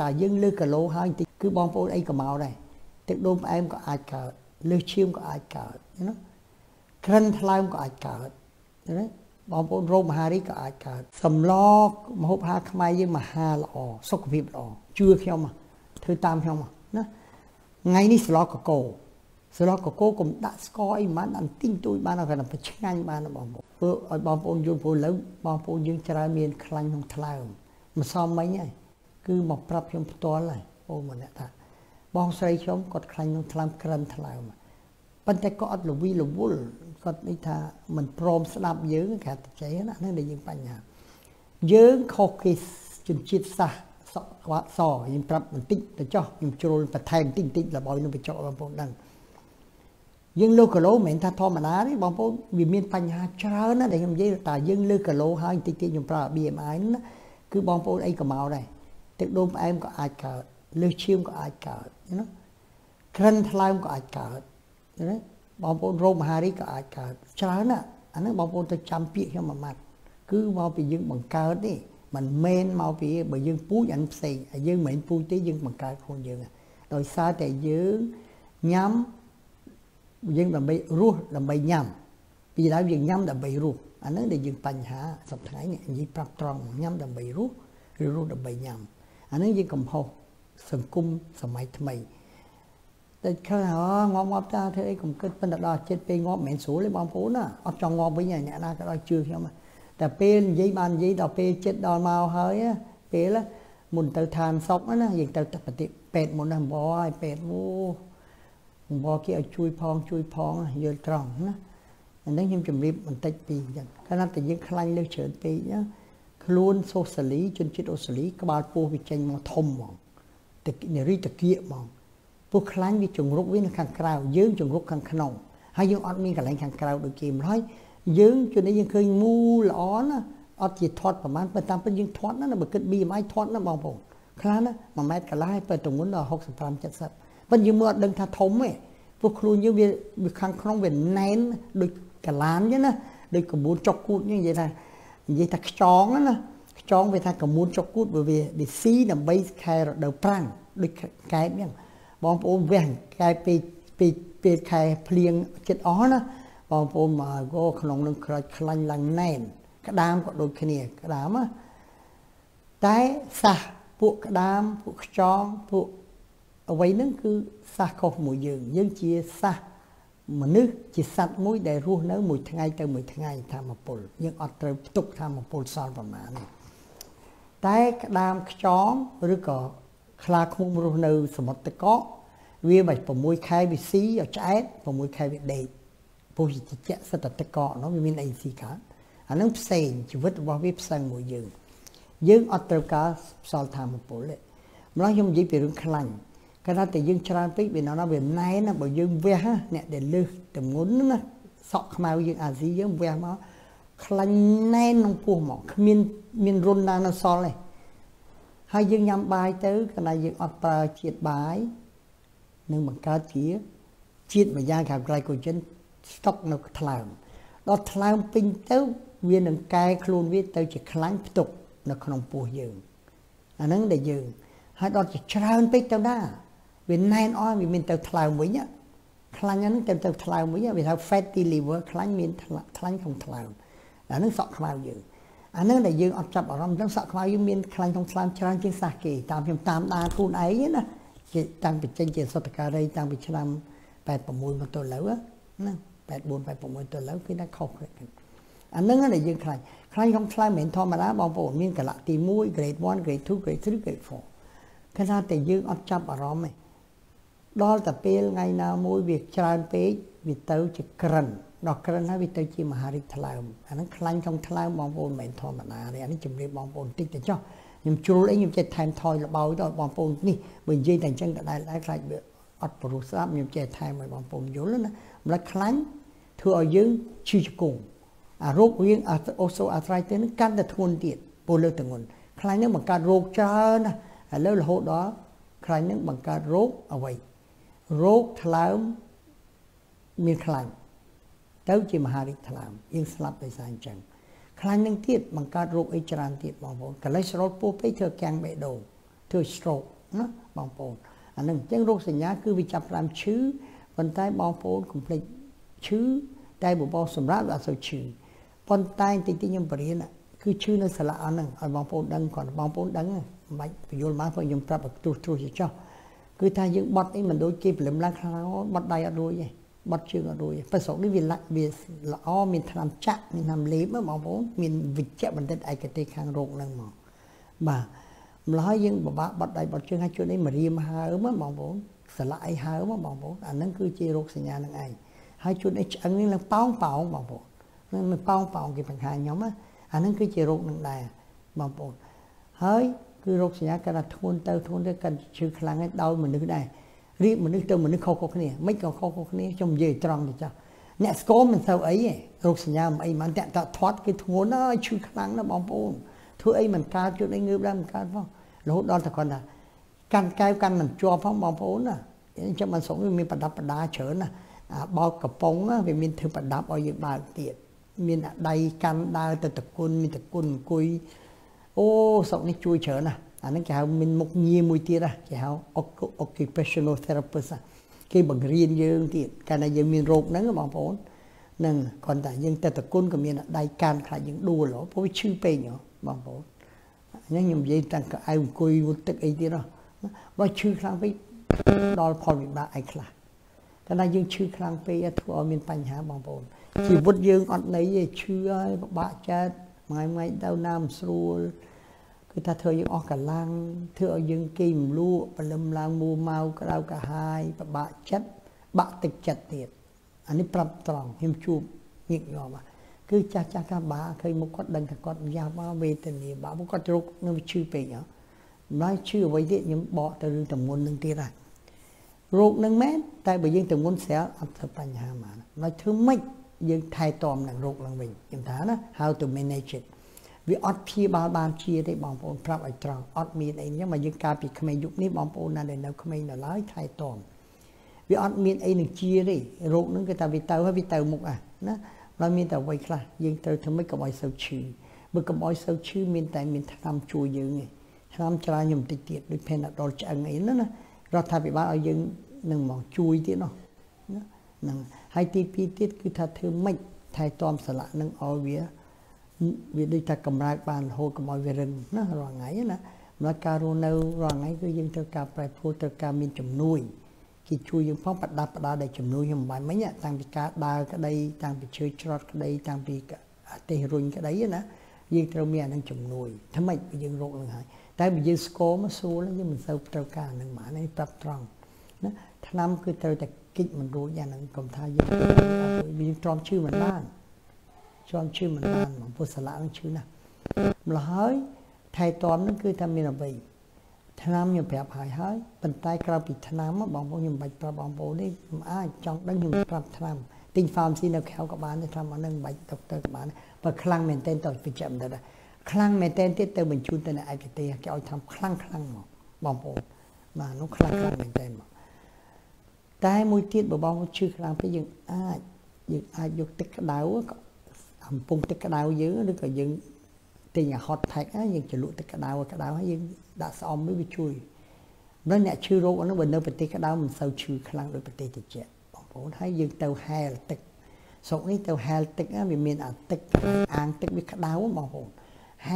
ta dương lư cả lô hai thì cứ bom phôi ấy cả màu này tiếp đôm em có ai cỡ lư chiêm có ai cỡ nó khăn thay có ai cỡ đấy bom phôi rôm hà đi có ai cỡ sầm lo mà hộp hà khai nhưng mà hà lọ sốc vịp lọ chưa theo mà thứ tam theo mà nó ngay ní sờ lo cả cổ sờ lo cả cổ cũng đã coi mà anh tin tôi ban nào phải làm phải nhanh ban nào bom phôi ở bom phôi dương phôi lớn bom phôi dương trà miên khăn không thay mà sao mấy nhảy cứ một prop trong toa này ôm mà nè ta bong say chấm cột khăn trong tham cẩn thay mà bên tay có ắt là vui cột này ta mình prom snap dớ cái cả cháy nó để những bạn nhà dớ khâu kí chừng chiết xa sọ quá sọ những prop mình tịnh để cho những trôi và thèm tịnh tịnh là bói nó bị chọn bằng phong đằng dưng lơ cờ lố mình ta thom mà ná đấy bằng phong vì miền tây nhà chớ nó để làm gì ta dưng lơ cờ lố hai tịnh tịnh những prop BMI nó cứ bằng phong ấy cả màu này tiếp đôm em có ai cỡ lư chiêm có ai cỡ nó khăn thay có ai cỡ đấy bom bồn rôm hà đi có ai cỡ chán á anh ấy bom bồn tôi chăm pịa theo mà mặt cứ mau bị dưng bằng cỡ đi mình men mau bị bởi dưng pú anh xì dưng mình pú tí dưng bằng cỡ không dưng rồi xa để dưng nhắm dưng làm bị ruột làm bị nhầm vì đã dưng nhắm làm bị ruột anh ấy để dưng tành hả sập thái nhẹ gì bạc tròn nhắm làm bị ruột ruột làm bị nhầm anh ấy chỉ cầm hộp sừng cung sừng máy thầy để khi họ ngóng ngóng ra thế cũng cứ bên đó chết pe ngóng mẹ số lấy bom phun á ấp trong ngóng với nhà nhà na cái đó chưa không màแต่pe giấy bàn giấy đào pe chết đào màu hơi á pe là muốn tự than sọc á na việc tự tập tiệm pe muốn làm bò pe vô bò kia ở chui phong giờ tròn á anh ấy nhung chìm rìm mình tách pin chẳng cái năm tự nhiên khăn leo chớn pe nhá luôn số xử lý chân chết ô xử lý các bạn vô bị tranh màu thầm mỏng từ này ri từ kia mỏng vô kháng bị trùng rốt với khăn cào dướng trùng rốt khăn khăn hay dướng ăn mi cả lại khăn cào được kìm nói dướng cho nên dướng khơi mu lỏ nó ăn gì thoát mà man bên tam bên dướng thoát nó là bực cái bì máy thoát nó bong bổ kháng nó mà mét cả lái bên trùng muốn là học sản phẩm chất sạch bên dướng mưa đừng tha thấm ấy vô luôn dướng bị khăn khăn về nén được cả lán chứ nó được cả bốn chọc cụt như vậy này vậy ta chọn á, chọn về ta cầm muốn cho cút bởi vì để xí làm bấy khai rồi đầu prang đôi cái miếng bọn phụ vàng cái pe khai phèn chết ó nó bọn phụ mà go khổng lồ khăn lằng nén cái đám có đôi cái này cái đám á trái sa phụ cái đám phụ chọn phụ ở vậy nó cứ sa khâu mùi dương chia sa mà nước chỉ sạch mũi để ruột nấu mùi thay từ mùi thay tham một bồn nhưng ở từ tục tham một bồn son vào má này tay đam chón rồi có khla khung ruột nấu sầm một tay có vì vậy vào mùi khai bị xí ở trái vào mùi khai bị đầy vô gì chết sạch tay có nó bị mình gì cả anh nó sền chỉ vứt vào bếp sang mùi dương ở từ cá son tham một bồn đấy nói chung gì bị rung khăn cái đó thì dương tràn tích vì nó về nay nó bởi dương ve ha nè để lư tầm ngốn nó sọ màu dương à gì dương ve mà khăn nay nó phù mỏ miên run đang nó so này hai dương nhắm bài tới cái này dương ọt bà triệt bài nhưng mà cá chía triệt mà da cả gai của chân tóc nó thảm đó thảm pin tới viên đường cay khôn viết tới chỉ kháng tục nó không phù dương anh ấy để dương hai đó chỉ tràn tích tao đã vì nay nó vì mình tao thlau mới nhá khăn nhá nó tao thlau mới nhá vì tao fatty liver khăn mình khăn không thlau là nó sọ khlau dữ anh nó là dư ấp chập ở trong nó sọ khlau dữ mình khăn không thlau tràn trên sạc kỳ tam trong tam đa tuôn ấy nè chị tăng bị trên chị sọt cà đây tăng bị trăm bẹt bầm mùi mà tôi lỡ á nè bẹt buồn bẹt bầm mùi tôi lỡ khi nó khóc rồi anh nó là dư khăn không thlau mình thò mà đá bao phủ mình cả lạ tì mũi grade 1 grade 2 grade 3 grade 4 cái ra thì dương ấp chập ở đó mày đó là pe ngày nào mỗi việc tràn pe việc tao chỉ cần đọt cần hay việc tao chỉ mà hari thlau anh ấy khăn trong thlau bong bồn mày thò mà nà này anh ấy chìm đi bong bồn tích để cho nhưng chú lấy những cái thèm thòi là bao đó bong bồn nè mình dây thành chân cái này lại lại bị ấp bùn sáp những cái thèm mày bong bồn dối lắm nó khăn thừa dương chi cùng à rốt riêng à also à trai tên nó can là thôn điện bồ lơ từng nguồn khăn nó bằng cả rốt cho nè lâu là hốt đó khai nước bằng cả rốt ở vậy rốt thlau miền khai tao chỉ mà hà đi thlau yên slap để sang chẳng khai nước tiết bằng cả rốt ấy tràn tiết bằng vốn cả lấy rốt bố phê thừa càng bệ đồ ធ្វើ stroke ណាបងប្អូនអានឹងអញ្ចឹងរោគសញ្ញាគឺវាចាប់ផ្ដើមឈឺប៉ុន្តែបងប្អូនកំភ្លេចឈឺតែបបោសម្រាប់ដល់សូវឈឺប៉ុន្តែតិចតិចខ្ញុំបរៀនគឺឈឺនៅសាលាហ្នឹងឲ្យបងប្អូនដឹងគាត់បងប្អូនដឹងមិនបាច់បញ្យល់មកផងខ្ញុំប្រាប់ឲ្យទូទូទៅចុះគឺថាយើងបត់នេះមិនដូចគេព្រលឹមឡើងខ្លោបត់ដៃអត់រួចទេបត់ជើងអត់រួចទេប្រសពនេះវាលាក់វាល្អមានថ្នាំចាក់មានថ្នាំលេបបងប្អូនមានវិជ្ជៈបណ្ឌិតឯកទេសខាងរោគហ្នឹងមកបាទម្ល៉េះយើងបបាក់បត់ដៃបត់ជើងឲ្យជួយនេះ มารีมหาเออมาบ่าวผมสละไอ้หาบ่าวผมสละไอ้หาบ่าวผมมันเป้าๆเก็บปัญหาหยังมาอันนั้นคือ căn cao căn mình cho phong bóng phố nè cho mình sống mình bật đập bật đá chở nè bao cặp bóng á vì mình thường bật đập ở dưới bàn tiệt mình đầy căn đa từ từ côn cùi ô sống này chui chở nè anh ấy kêu mình một nhiều mùi tiệt à kêu occupational therapist à cái bằng riêng dương tiệt cái này giờ mình rộn nắng ở bóng phố nên còn tại những từ từ côn của mình đầy căn khai những đùa lỗ phố chư pe nhở bóng phố nhá nhung dây tăng cả ai cùi một tấc ấy tiệt đó ว่าชื่อครั้งไปដល់ផលវិបាកឯខ្លះតែថាយើងឈឺខ្លាំងពេកធ្វើឲ្យមានបញ្ហាបងប្អូនជីវិតយើងអត់ន័យទេឈឺហើយពិបាកចិត្តម៉ាយម៉ៃទៅណាមស្រួលគឺថាធ្វើយើងអស់កម្លាំងធ្វើឲ្យយើងគេមលក់បលឹមឡើងមួម៉ៅក្រៅកាហាយពិបាកចិត្តបាក់ទឹកចិត្តទៀតអានេះប្រាប់ត្រង់ខ្ញុំជួបញឹកញាប់គឺចាស់ចាស់កាបាក់ឃើញមកគាត់ដឹងថាគាត់យ៉ាវ៉ាវេទនាបាក់មកគាត់រោគនៅឈឺពេកហ៎ nóiชื่อไว้ที่ยังบอกแต่เรื่องตะมวนนึงទៀតอ่ะโรคนึงแม้แต่បើយើងตะมวนแสลอัดปัญหามา how to manage it វាអត់ព្យាបាលបានជាទេបងប្អូនប្រាប់ឲ្យត្រង់អត់មានអីអញ្ចឹងមកយើងការពីក្មេងយុគនេះបងប្អូនណាដែលនៅក្មេងដល់ហើយថែទាំវាអត់មានអីនឹងជាទេរោគនឹងគឺថាវាទៅហើយវាទៅមុខអាណាឡើយមានតែវ័យខ្លះយើងត្រូវធ្វើម៉េចក៏ឲ្យសើបឈឺបើកុំឲ្យសើបឈឺមានតែមានថ្នាំជួយយើងទេ ทำจราจรยมติดติดด้วยเพนดอลจังไอ้นั่นน่ะเราทำไปบ้านเอายังหนึ่งหมอช่วยទៀតនោះហ្នឹងហើយទី តែយើងស្គាល់មកសួរយើងមិនសូវត្រូវការនឹងបានទេប្រាប់ត្រង់ណាថ្នាំគឺត្រូវតែគិតមិនរួចយ៉ាងហ្នឹងខ្ញុំថាយើងត្រូវយើង ខ្លាំងមែនតើទៅបញ្ជូនទៅអ្នកឯកទេសគេឲ្យ ហ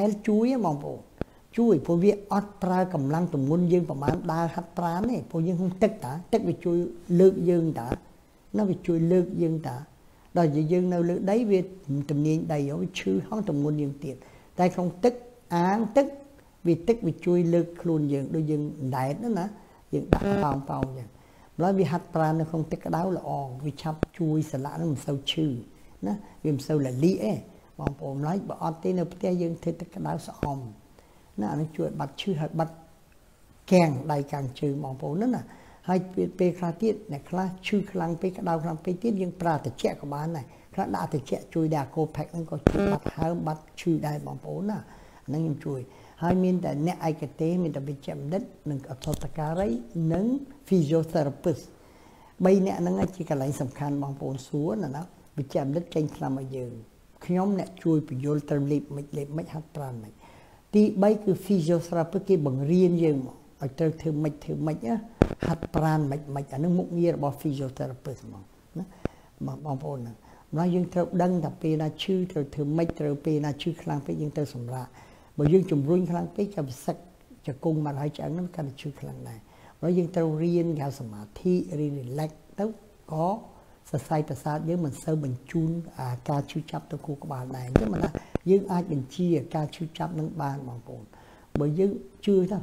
ែលជួយបងប្អូនជួយព្រោះវាអត់ប្រើកម្លាំងទម្ងន់យើងប្រហែលដើរហាត់ប្រាណទេព្រោះយើងហឹងទឹកតាទឹកវាជួយលើកយើងតាដល់យើងនៅលើដីវាទំនាញដីឲ្យឈឺហងទម្ងន់យើងទៀតតែក្នុងទឹកអាងទឹកវាទឹកវាជួយលើកខ្លួនយើងដូចយើងដេតណាយើងដាក់កោងកោងយ៉ាងឡើយវាហាត់ប្រាណនៅក្នុងទឹកក្តៅល្អវាឆាប់ជួយសាឡានឹងមិនសូវឈឺណាវាមិនសូវលាក់ឯង បងប្អូនឡើយបើអត់ទេនៅផ្ទះយើងធ្វើទឹកក្តៅស្អំណាអានេះជួយបាត់ឈឺហើយបាត់កៀងដៃកាំងជើងបងប្អូនណាហើយពេលខ្លះទៀតអ្នកខ្លះឈឺខ្លាំងពេកក្តៅខ្លាំងពេកទៀតយើងប្រើតិចកក្បាលដែរខ្លះដាក់តិចជួយដាកោផេកហ្នឹងក៏ជួយបាត់ហើមបាត់ឈឺដែរបងប្អូនណាហ្នឹងខ្ញុំជួយហើយមានតែអ្នកឯកទេសមានតែវិជ្ជបណ្ឌិតនឹងអធិស្ឋានការរីនឹង ខ្ញុំអ្នកជួយបញ្យល់ត្រឹមលេបមិនលេបមិនហាត់ប្រាណមិនទី 3 គឺ physiotherapist គេបង្រៀនយើងមក ở trên thêm mệt á hạt pran mệt mệt ở nước mục nghe là bảo physiotherapist mà bảo vô nè nói dương theo đăng tập pe na chư theo thêm mệt theo pe na chư khang pe dương theo sủng ra bởi dương chủng run khang pe cho sắc cho cung mà hai chẳng nó cần chư khang này nói dương theo riêng gạo sẩm thi riêng lạnh đâu có sai ta sát với mình sơ mình chun ca chư chấp tôi khu các bạn này chứ mà là dương ai mình chia ca chư chấp nâng ban bảo vô bởi dương chưa thôi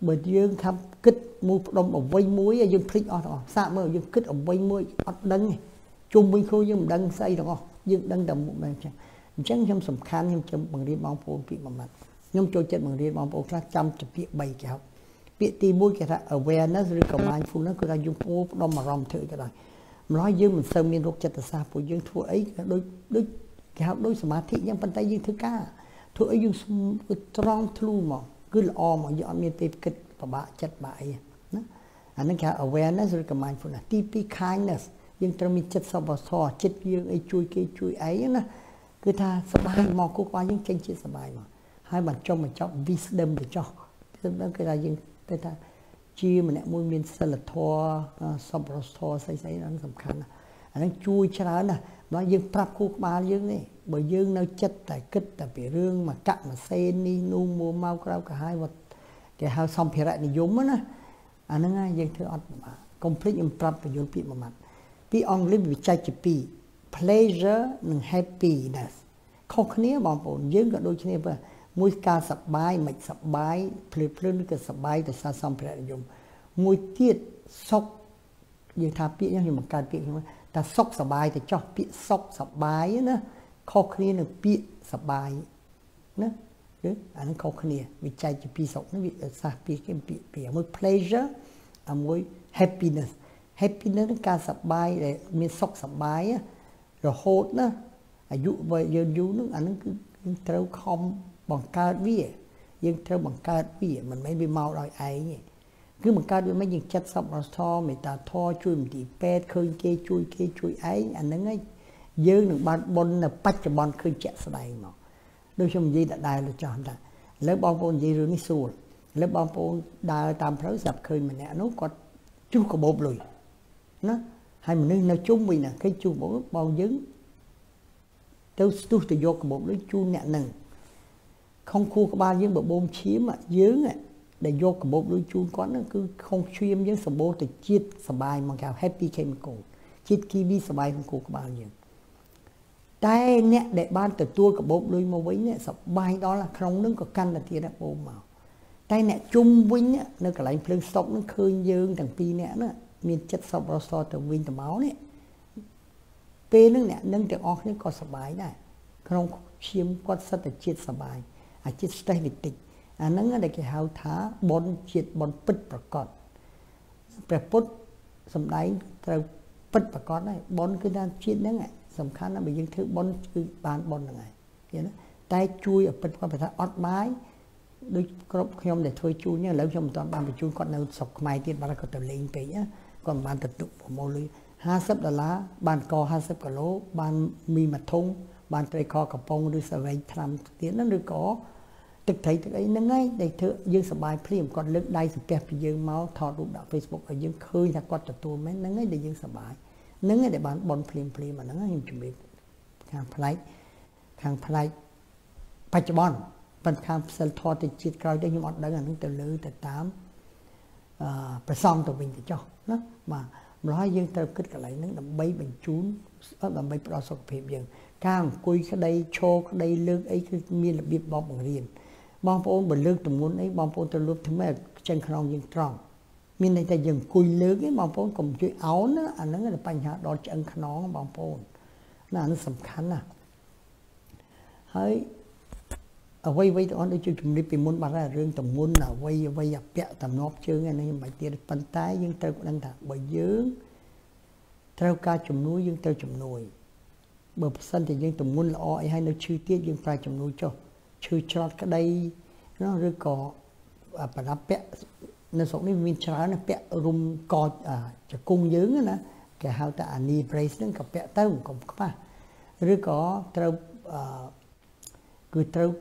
bởi dương khám kích mua đông ở vây muối dương thích ở đó xa mơ dương kích ở vây muối ở đắng này chung bên khối dương đắng xây đó dương đắng đầm một bên chẳng trong sầm khăn nhưng trong bằng đi mong phụ bị bằng mặt nhưng cho chân bằng đi mong phụ ra trăm chụp bị bày kéo bị ti mũi cái là awareness rồi cầu mindful nó cứ ra dùng ô đông mà ròng thử cái này nói dương mình sơ miên rốt chặt xa phụ dương thua ấy đôi kéo đôi sầm mát thị nhưng bàn tay dương thứ ca thua ấy dương strong through mà cứ là o mà do miên tê kịch và bạ chặt bạ ấy đó anh nói cả awareness rồi cầu mindful là ti kindness dương trong mình chất sờ vào sò chất dương ấy chui kia chui ấy đó cứ tha sờ bài mò cô qua những tranh chiến sờ bài mà hai bạn cho mình cho wisdom để cho đó cái là dương cái tha chia mình lại môi miên sờ là thò sờ vào sò say say đó quan trọng là anh chui cho đó là nó dương prap cô qua dương này bởi dương nó chất tại kích tại bị rương mà cặn mà sen đi nung mua mau rau cả hai vật cái hao xong thì lại thì dũng á anh nói ngay dương thưa anh mà complete dương prap và dương bị mà mặt vì ông lấy bị trái chì pleasure nâng happiness không có nghĩa bọn bọn dương cả đôi chân này mỗi ca sập bài mạch sập bài pleasure cái sập bài từ xa xong phải dùng mỗi tiết sốc dương thà bị nhau nhưng mà cái bị nhưng mà ta sốc sập bài thì cho bị sốc sập bài nữa không có nghĩa là bị sập bài nữa chứ anh không có nghĩa bị trái chì sốc nó bị xa bị cái bị mỗi pleasure à mỗi happiness happiness ការសប្បាយរហូតណាអាយុបើយើងយូរនឹងអានឹងគឺត្រូវខំបង្កើតវាយើងត្រូវបង្កើតវាមិនមែនវាមកដោយឯងទេគឺបង្កើតវាមិនយើងចិត្តសប់អត់ធម៌មេត្តាធម៌ជួយមន្ទីពេទ្យឃើញគេជួយគេជួយឯងអានឹងឯងយើងនឹងបានបុណ្យនៅបច្ចុប្បន្នឃើញជាក់ស្ដែងមកដូចខ្ញុំនិយាយដដែលចង់ថាលើបងប្អូននិយាយរឿងនេះស្រួលលើបងប្អូនដើរតាមផ្លូវស្រាប់ឃើញម្នាក់នោះគាត់ជួបកបោបលុយ nó hai mình nâng nó chung mình là cái chu bổ bao dứng tôi vô cái bộ nó chu nhẹ nừng không khu cái ba dứng bộ bom chiếm mà dướng ạ để vô cái bộ nó chu có nó cứ không chuyên với sờ bố thì chiết sờ bài mà cả happy chemical chiết kiwi sờ bài không khu cái bao nhiêu tay nhẹ để ban từ tua cái bộ lưới mà với nhẹ sờ bài đó là không nâng có căn là tiền đã bom màu tay nhẹ chung với nhẹ nó cả lại phơi sọc nó khơi dương thằng pi nhẹ nữa miền chất sọc rau sò từ viên từ máu này, pe nước này nâng từ óc nước có sờ bài này, không chiếm quan sát để chiết sờ bài, chiết tay bị tịt, nâng ở đây cái hào thá bón chiết bón bứt bạc cọt, bẹt bứt sầm đáy từ bứt bạc cọt này bón cứ đang chiết nâng này, sầm khăn là bị những thứ bón cứ bán bón là này, vậy đó, tay chui ở bứt qua phải thay ót mái, đôi cọp không để thôi chui nhá, lấy không toàn bàn bị chui con nào sọc mai tiền bà là có tờ lên pe nhá. Còn bàn tập tục của mô lưới $20 bàn co 20 cả lỗ bàn mì mặt thông bàn trời co cả bông đưa sở vây tham tiến nó đưa có thực thấy thực ấy nó ngay để thưa dương sở bài phim còn lực đai sở kẹp dương máu thọ rụng đạo Facebook ở dương khơi ra con tập tù mấy nó ngay để dương sở bài nó ngay để bán bóng phim mà nó ngay hình chuẩn bị khang play bạch bón phần khang sơ thọ thì chiết cao đây nhưng mà đó là những từ lưới từ 8 phải xong tụi mình thì cho nó mà nói dương tao kết cả lại nó đầm bay bình chún đầm bay đo sọc phèm dương càng cùi cái đây cho cái đây lương ấy cứ miên là biết bom bằng riền bom phun bằng lương tầm muốn ấy bom phun tao lúc thứ mấy chân khăn dương tròn miên này ta dừng cùi lương ấy bom phun cùng chui áo nữa anh nó là bánh hạt đo chân khăn bom phun nó anh sầm khăn à hỡi quay quay đó để cho chúng đi tìm muốn bà ra riêng tầm muốn là quay quay dập kẹo tầm nóc chứ nghe này mà tiền phân tái nhưng tôi cũng đang thả bởi dướng theo ca chùm núi nhưng tôi chùm nồi bởi sân thì nhưng tầm muốn là oi hay nó chưa tiết nhưng phải chùm núi cho chưa cho cái đây nó rơi cỏ và nó bẹt nó sống đến viên trái nó bẹt rung cò cho cung dướng nữa cái hao ta ani brace nó gặp bẹt tao cũng không có rơi cỏ theo cứ theo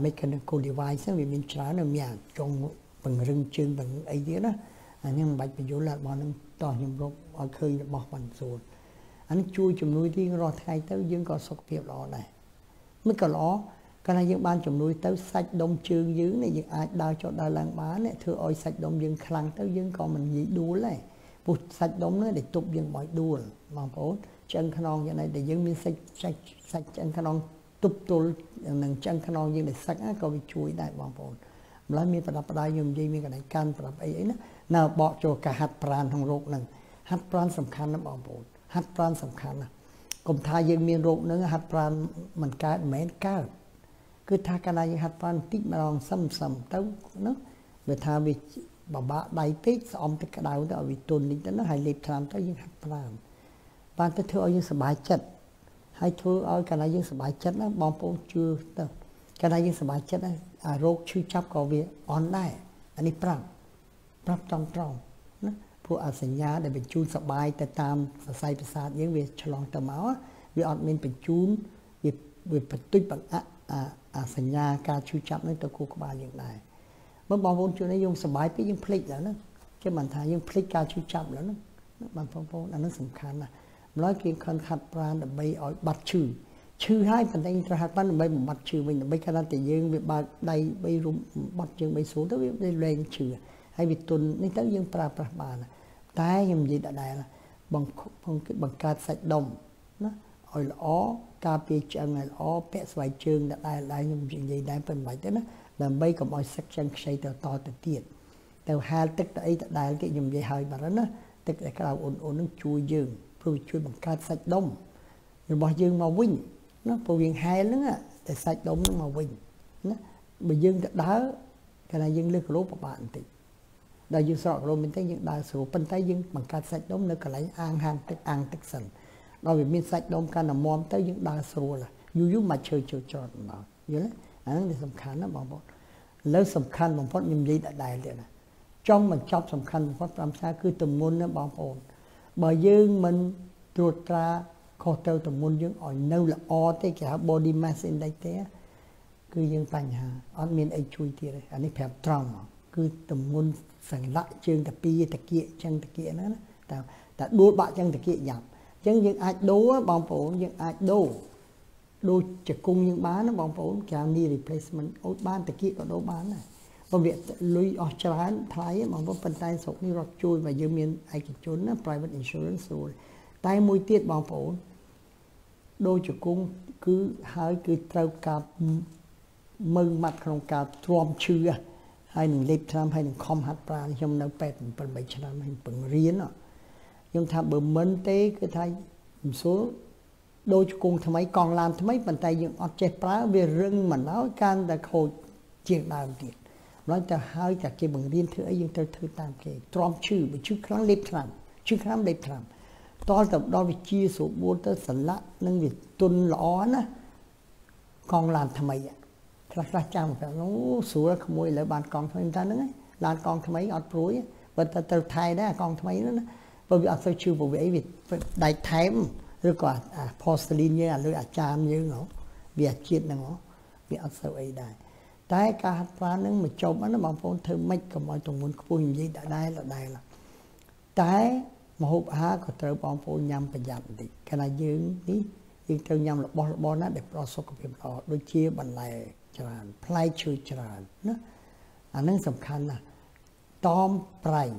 mechanical device vì mình trả nó mía trong bằng rừng trên bằng ấy thế đó nhưng bạch bây giờ là bọn nó tỏ những lúc ở khơi bỏ bằng rồi anh chui chùm nuôi đi rồi thay tới dương có sọc tiệp đó này mới có ló cái này dương ban chùm nuôi tới sạch đông chương dưới này dương ai đào cho đào làng bá này thưa ôi sạch đông dương khăn tới dương còn mình nghĩ đuối này bột sạch đông nữa để tục dương mọi đuôi mà bố chân khăn như này để dương mình sạch chân khăn tụp tụi nâng chân khăn non dương để sạch á có bị chui đại bọn bồn lấy mi đập đại nhôm dây mi cái này can đập ấy nữa nào bỏ cho cả hạt pran trong ruột nâng hạt pran sầm khăn nó bọn bồn hạt pran sầm khăn à cùng thay dương mi ruột nữa hạt pran mình cái mén cá cứ thay cái này hạt pran tít mà non sầm tấu nó về thay vì bà đại tít xóm tít cái đầu đó vì tuần đi tới nó hay liệp làm tới dương hạt pran ban tới thưa dương sờ bài chật hay thưa ở cái này dân sờ bài chất á bom bom chưa đâu cái này dân sờ bài chất á rốt chưa chấp có việc online anh đi prab trong đó phụ ở sảnh nhà để bị chun sờ bài tại tam sờ say bị sạt những việc chỏng tờ máu vì admin bị chun vì bị tuyết bằng à sảnh nhà cả chưa chấp nên tôi cố các bạn như này bom bom chưa nên dùng sờ bài biết dùng click nữa cái bản thảo dùng click cả chưa chấp nữa bản phong phong là nó tầm khăn à nói chuyện khăn hạt pran là bay ở bạch trừ trừ hai phần anh ra hạt pran bay bạch trừ mình là bay cái lan dương bị bạch đầy bay rụng bạch dương bay số tới đây lên trừ hay bị tuần nên tới dương pra pra bà là tai nhầm gì đã đại là bằng cát sạch đồng nó ở ó cà phê chân này ó pẹ xoài trường đã đại nhầm gì đại phần bảy tới đó là bay còn mọi sắc chân xây to từ tiền từ hai tức tới đại cái nhầm gì hơi bà đó tức là cái đầu ổn nó chui dương tôi chui bằng cát sạch đông rồi bỏ dương màu vinh nó bầu viên hai nữa á để sạch đông nó màu vinh nó bởi dương đá cái này dương lược lốp của bạn thì đào dương sọ rồi mình thấy dương đào sổ bên tay dương bằng cát sạch đông nó cả lấy ăn tức sần rồi mình sạch đông cái là mòn tới dương đào sổ là du mà chơi tròn mà nhớ đấy anh để sầm khăn nó bảo bọn lấy sầm khăn bằng phốt nhầm gì đã đại liền trong mình chọc sầm khăn bằng phốt làm sao cứ từng môn nó bảo bọn bởi dương mình ruột ra khó trâu tầm môn dương ở nâu là o thế cả body mass index thế cứ dương tành hà ớt miên ấy chui thì đây anh ấy phép trọng cứ tầm môn sẵn lại chương tập đi tập kia chân tập kia nữa ta đua bạ chân tập kia giảm chân dương ai đố bóng phố dương ai đô trực cung dương bán nó bóng phố kéo đi replacement ốt bán tập kia có đố bán này và việc lùi ở trán thái mà có phần tay sọc như rọt chui và dương miên ai kịch trốn private insurance rồi tay môi tiết bảo phổ đôi chủ cung cứ hơi cứ trao cặp mừng mặt không cặp trộm chưa hay mình lép tham hay mình không hạt pran trong nó pet mình phần 7 năm mình phần riêng đó nhưng thà bờ mến tế cứ thay một số đôi chủ cung thầm ấy còn làm thầm ấy bàn tay dựng ọt chép phá về rừng mà nói can đã khôi chuyện làm tiền nói ta hơi cả cái bằng riêng thứ ấy nhưng tôi thứ tam cái tròn chữ mà chữ kháng lép làm chữ kháng lép làm to tập đo về chia số 4 tới sản lát nên việc tuân lõ nữa con làm thầm ấy ra trang phải nó sửa ra không mua lại bàn con thôi ta nữa là con thầm ấy ọt rối và ta thay đó con thầm ấy nữa bởi vì tôi chưa vụ ấy việc đại thém rồi còn porcelain như là lưỡi chạm như nó việc chết là nó việc sau ấy đại tại cả hạt pha nâng mà chồng nó bằng phôn thơ mách của mọi tổng muốn của hình gì đã đây là tại mà hộp há có trở bằng phôn nhằm và dặn thì cái này dương đi dương trâu nhằm là bó nó để bó số của việc đó đôi chia bằng lại tràn play chơi tràn nó nâng sầm khăn là tom prey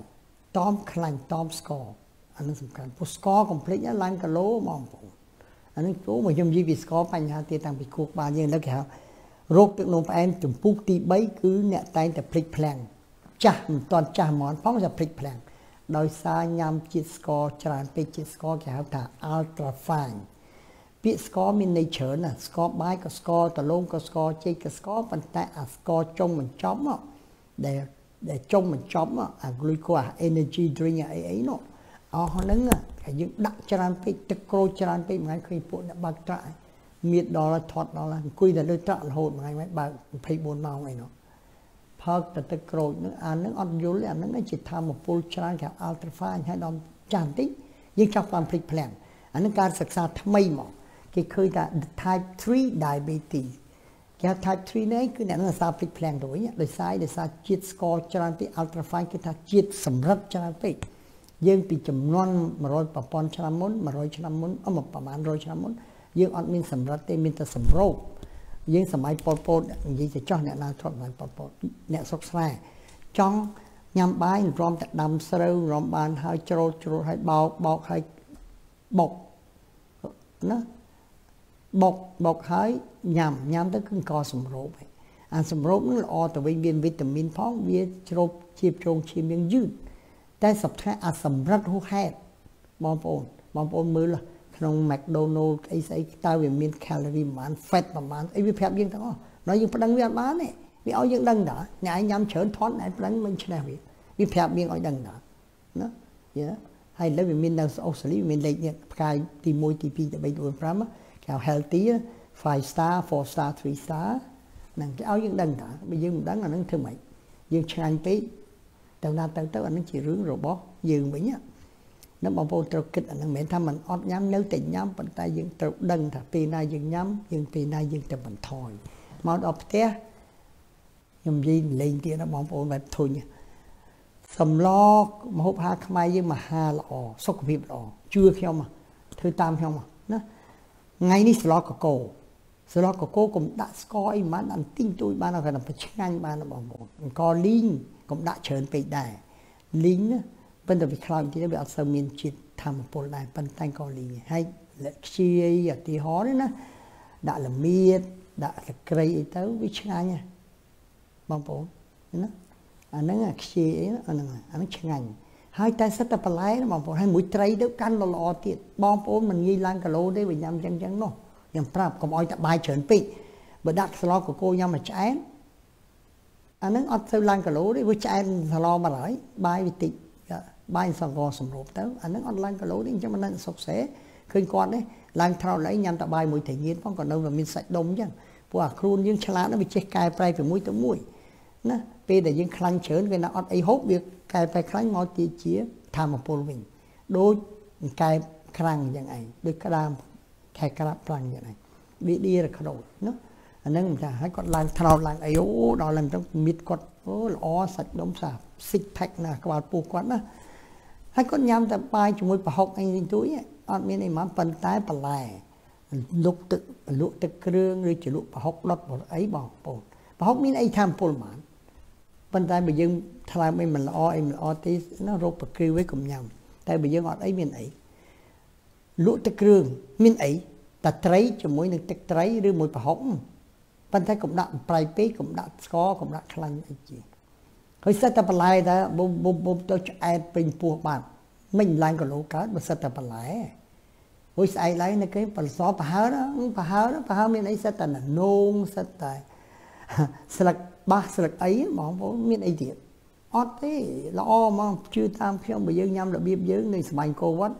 tom khăn tom score nâng sầm khăn phút score complete nhá lăng cả lố bằng phôn nâng lố mà nhầm gì vì score bằng nha thì tăng bị cuộc bà dương đó kìa rốt tự nộp em chùm phúc tí bấy cứ nẹ tay ta phịch phàng chả toàn chả món phóng ra phịch phàng đôi xa nhằm chiếc score chẳng phê chiếc score kẻ hào thả ultra fine biết score mình này chở nè score bài có score tà lôn có score chê có score bằng tay score trong mình chóm á để trong mình chóm á glucose energy drink á ấy nó họ nâng á cái những đặc chẳng phê tức cô chẳng phê ngay khi phụ đã bạc trại miệt đó là thoát đó là quy là đôi trọn hồn mà anh ấy bà phải buồn màu này nó phật là tự cội nó ăn nó ăn vô là nó chỉ tham một phút cho anh cả alpha hay đòn tràn tích nhưng trong toàn phịch phèn anh nó càng sạc sạc tham mây mỏ cái khơi là type 3 diabetes. Cái type 3 này cứ nè nó là sao bị phèn rồi, đời sai chết score cho nên cái ultrafine cái ta chết sầm rập cho nên cái dương bị chấm non mà rồi bà con cho nên muốn mà rồi cho nên muốn ở một bà bạn rồi cho nên muốn dương ăn miếng sầm rập thì miếng ta sầm rô dương sầm ai po po gì sẽ cho nè là thoát lại po po nè sốc sai trong nhâm bái rom đặt đầm sâu rom bàn hai trâu trâu hai bao bao hai bọc nó bọc bọc hai nhầm nhầm tới cưng co sầm rộp ăn sầm rộp nó là o từ bên viên vitamin phong viên trộp chiêm trộn chiêm miếng dư tay sập thái ăn sầm rất hú hét bom ồn mới là trong McDonald ấy ấy tao về miếng calorie mà fat mà ăn ấy bị phèm riêng tao nói riêng phải đăng viên bán này vì ao dân đăng đó nhà anh nhắm chớn thoát này đánh mình trên này vì phèm miếng ao đăng đó nó vậy hay lấy về miếng nào sau xử lý miếng này cái ti môi ti pi cho bây giờ lắm cái healthy 5 star 4 star 3 star nàng cái ao dân đăng đó bây giờ mình đăng là nó thương mại dân chăn tí tàu nam tàu tớ anh nó chỉ rướng rồi bó dường mình á nó bảo vô trâu kịch anh mẹ tham mình óp nhắm nếu tình nhắm bàn tay dân trâu đăng thật tì na dân nhắm dân tì na dân trâu mình thôi mau đọc té nhầm gì lên kia nó bảo vô mẹ thôi nha sầm lo mà hộp ha mai nhưng mà ha là ồ sốc hiệp ồ chưa theo mà thứ tam theo mà nó ngay đi sờ lo của cô sờ lo của cô cũng đã coi mà anh tin tôi ba nào phải làm phải chăng ba nó bảo vô co linh cũng đã chớn về đài lính bên đầu bị khao thì nó bị áp sông miền triệt tham một đài bên tay con lính hay là chia ở tí hó đấy nè đã là miệt đã là cây tới với cha nha bằng bố nó anh nói là chia anh chia ngành hai tay sắt tập lái bằng bố hai mũi tray đỡ căn lò tiệt bom bố mình nghi lan cả lô đấy bị nhầm chăng nó nhầm prap còn oi tập bài chớn về bởi đặt slot của cô nhầm mà chán anh ấy ăn sâu lan cả lố đấy với trái lo mà nói bay bị tịt bay sang gò sầm rộp tới anh ấy ăn lan cả lố đấy cho mình ăn sọc xé khơi con đấy lan thao lấy nhằm tạo bay mùi thể nhiên phong còn đâu là mình sạch đông chứ quả khuôn nhưng chả nó bị chết cay pray phải mũi tới mũi nó bây để những khăn chớn về nó ăn ấy hốt việc cay pray khăn ngó tì chía tham một bồn mình đôi cay khăn như này đôi cái đam cay khăn như này bị đi là khẩu nó nên mình hãy còn làm thao làm ấy ô đó làm trong mít quật ó sạch đống sạp xích thạch là các bạn buộc quật đó hãy còn nhắm tập bài chúng tôi học anh túi ăn miếng này mà phần tái phần lại lục tự kêu rồi chỉ lục học lót một ấy bỏ bột học miếng ấy tham phun mãn phần tái bây giờ thay mình là ó em là ó tí nó rộp và kêu với cùng nhau tại bây giờ ngọt ấy miếng ấy lục tự kêu miếng ấy ta trấy cho mỗi người tự trấy rồi mỗi học bạn thấy cũng đã bài pí cũng đã có cũng đã khăn cái gì hơi sát tập lại đó bùm tôi chạy bình phù bạn mình làm cái lỗ cá mà sát tập lại với sai lấy nó cái phần xóa phá hớ mình ấy sát tập là nôn sát tập sạc ba sạc ấy mà không có miếng ấy gì ót thế lo mà chưa tam khi ông bị dương nhâm là biếp dương người sành cô vắt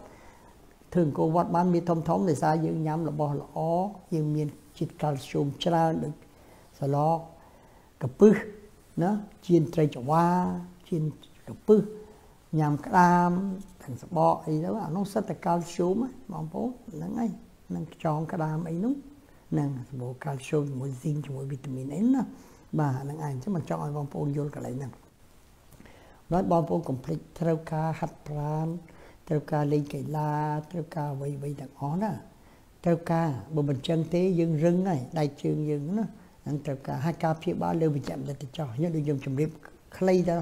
thường cô vắt bán mi thông thống để sao dương nhâm là bỏ lỗ dương miền chít calcium chả được xả lọ cặp bự nó chiên trai chả hoa chiên cặp bự nhằm cam thành sập bọ ấy đó nó rất là calcium á mong bố nó ngay nó tròn cam ấy nó nàng bộ calcium mỗi zinc mỗi vitamin ấy nó bà nàng ăn chứ mà cho ai mong bố vô cái này nè nói mong bố complete theo ca hạt pran theo ca lên cây la theo ca vây đặc ó đó treo ca bộ mình chân tế dương rừng này đại trường dương nó treo ca hai ca phía ba lưu bị chạm lại cho nhớ được dùng chùm điệp clay đó